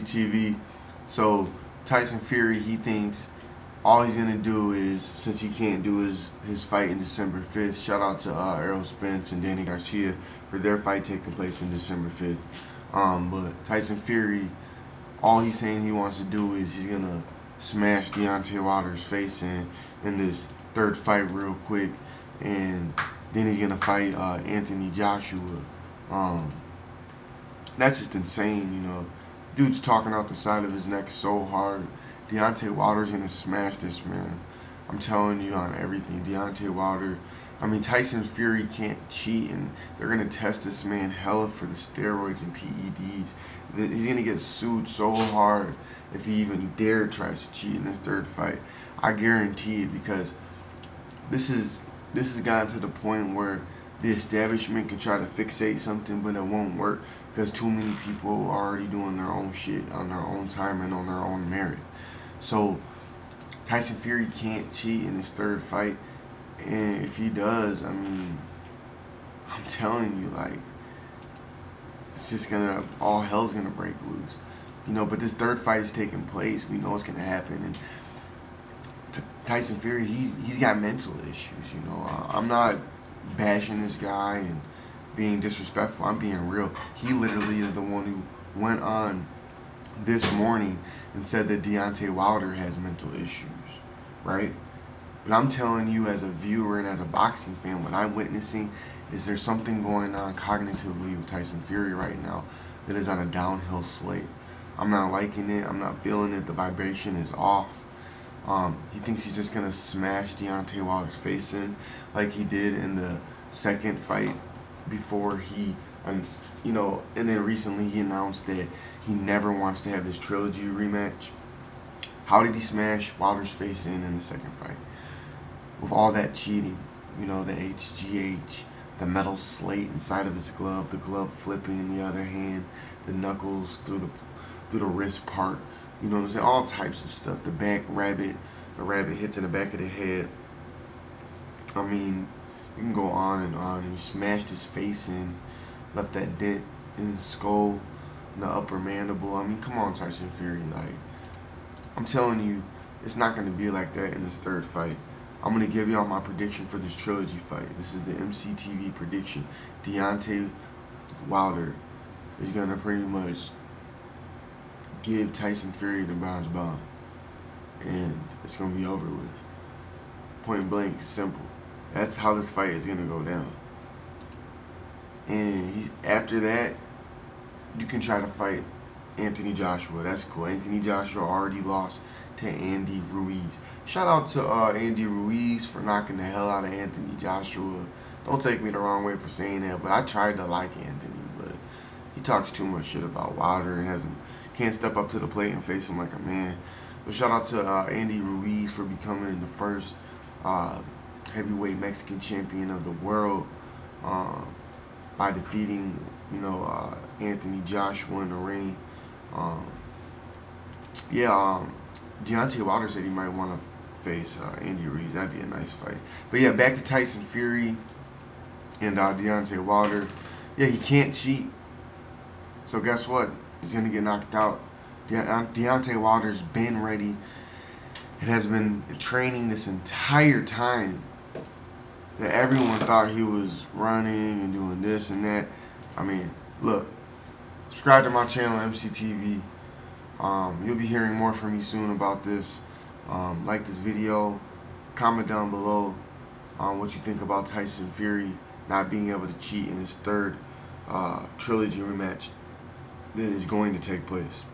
MCTV. So Tyson Fury, he thinks all he's gonna do is, since he can't do his fight in December 5th, shout out to Errol Spence and Danny Garcia for their fight taking place in December 5th. But Tyson Fury, all he's saying he wants to do is he's gonna smash Deontay Wilder's face in this third fight real quick, and then he's gonna fight Anthony Joshua. That's just insane, you know. Dude's talking out the side of his neck so hard. Deontay Wilder's gonna smash this man. I'm telling you on everything. Deontay Wilder, I mean, Tyson Fury can't cheat, and they're gonna test this man hella for the steroids and PEDs. He's gonna get sued so hard if he even dare tries to cheat in this third fight. I guarantee it, because this has gotten to the point where the establishment can try to fixate something, but it won't work because too many people are already doing their own shit on their own time and on their own merit. So Tyson Fury can't cheat in his third fight, and if he does, I mean, I'm telling you, like, it's just gonna, all hell's gonna break loose, you know. But this third fight is taking place. We know it's gonna happen, and Tyson Fury, he's got mental issues, you know. I'm not bashing this guy and being disrespectful. I'm being real. He literally is the one who went on this morning and said that Deontay Wilder has mental issues, right? But I'm telling you, as a viewer and as a boxing fan, what I'm witnessing is there's something going on cognitively with Tyson Fury right now that is on a downhill slate. I'm not liking it. I'm not feeling it. The vibration is off. He thinks he's just gonna smash Deontay Wilder's face in, like he did in the second fight before he, you know. And then recently he announced that he never wants to have this trilogy rematch. How did he smash Wilder's face in the second fight? With all that cheating, you know, the HGH, the metal slate inside of his glove, the glove flipping in the other hand, the knuckles through the wrist part. You know what I'm saying? All types of stuff. The back rabbit. The rabbit hits in the back of the head. I mean, you can go on and on. And he smashed his face in. Left that dent in his skull. In the upper mandible. I mean, come on, Tyson Fury. Like, I'm telling you, it's not going to be like that in this third fight. I'm going to give y'all my prediction for this trilogy fight. This is the MCTV prediction. Deontay Wilder is going to pretty much give Tyson Fury the bronze bomb, and it's gonna be over with. Point blank, simple. That's how this fight is gonna go down. And after that, you can try to fight Anthony Joshua. That's cool. Anthony Joshua already lost to Andy Ruiz. Shout out to Andy Ruiz for knocking the hell out of Anthony Joshua. Don't take me the wrong way for saying that, but I tried to like Anthony, but he talks too much shit about Wilder and can't step up to the plate and face him like a man. But shout out to Andy Ruiz for becoming the first heavyweight Mexican champion of the world by defeating, you know, Anthony Joshua in the ring. Deontay Wilder said he might want to face Andy Ruiz. That'd be a nice fight. But yeah, back to Tyson Fury and Deontay Wilder. Yeah, he can't cheat. So guess what? He's going to get knocked out. Deontay Wilder's been ready and has been training this entire time. That everyone thought he was running and doing this and that. I mean, look, subscribe to my channel, MCTV. You'll be hearing more from me soon about this. Like this video. Comment down below what you think about Tyson Fury not being able to cheat in his third trilogy rematch that is going to take place.